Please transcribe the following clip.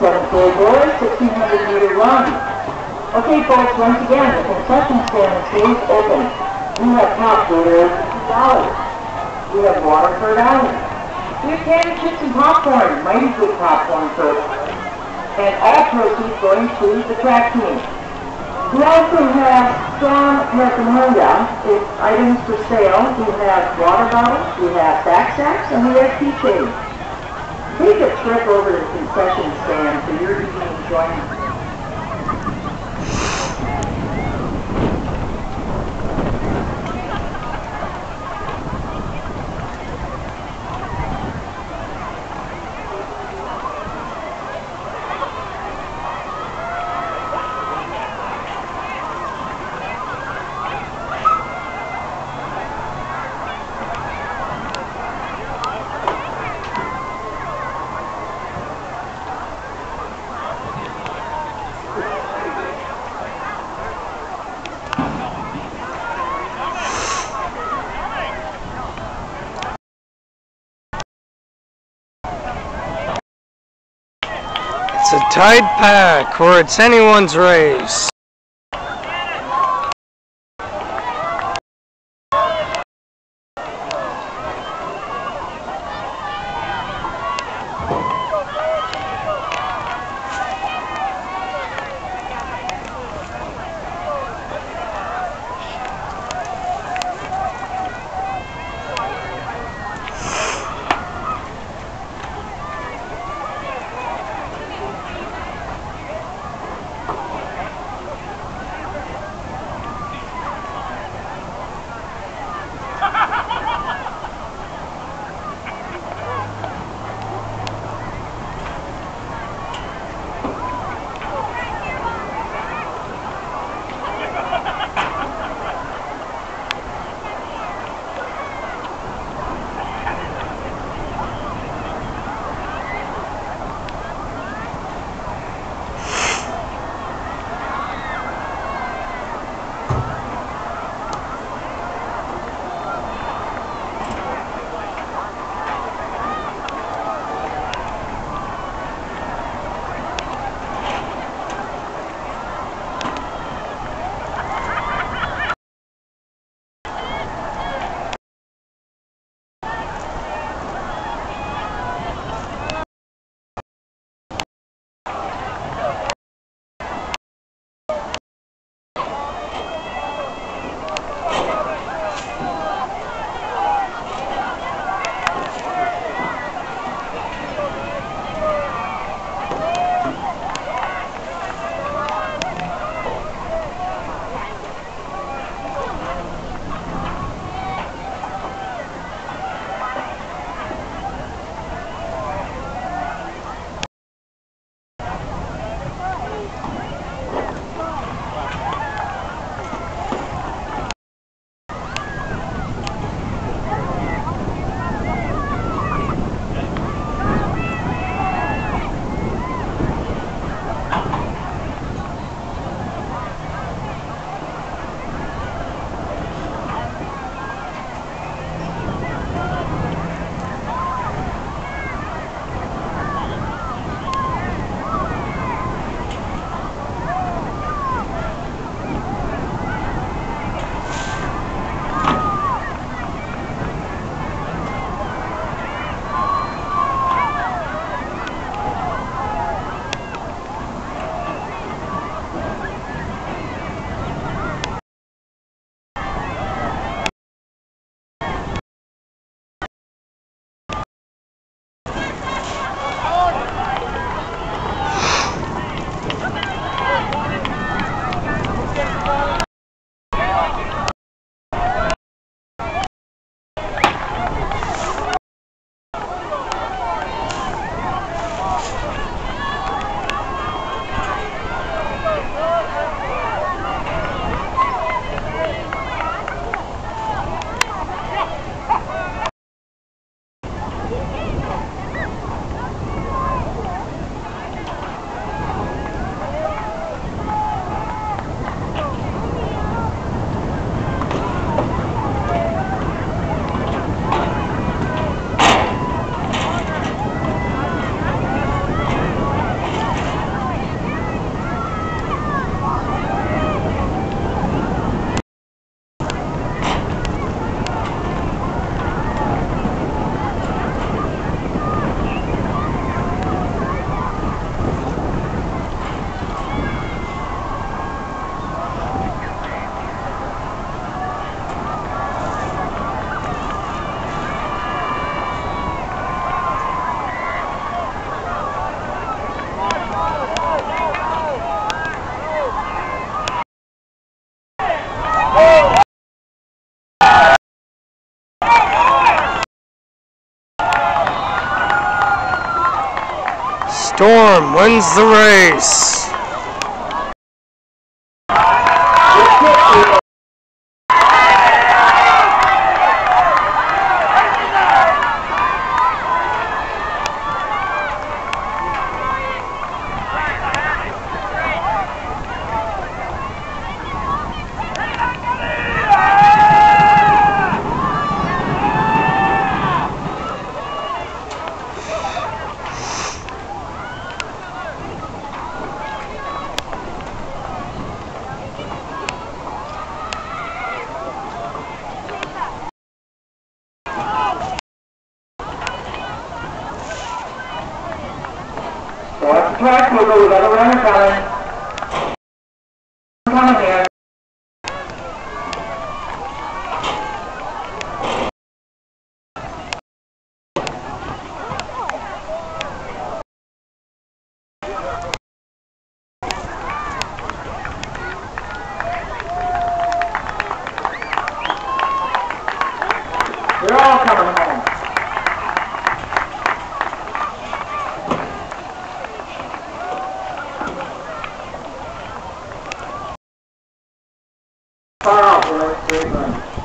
Squad of 4 boys, 1,600-meter run. Okay, folks, once again, the concession stand stays open. We have top voters, $50. We have water for an hour. We have canned chips and popcorn, mighty good popcorn, folks. And all proceeds going to the track team. We also have strong paraphernalia. It's items for sale. We have water bottles, we have backpacks, and we have keychains. Take a trip over to the concession stand for your evening enjoyment. It's a tight pack, or it's anyone's race. Storm wins the race. Track will go about around the time. Come on there. They're all coming home. Far out, we're at 3 minutes.